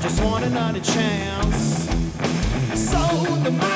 just want another chance. So the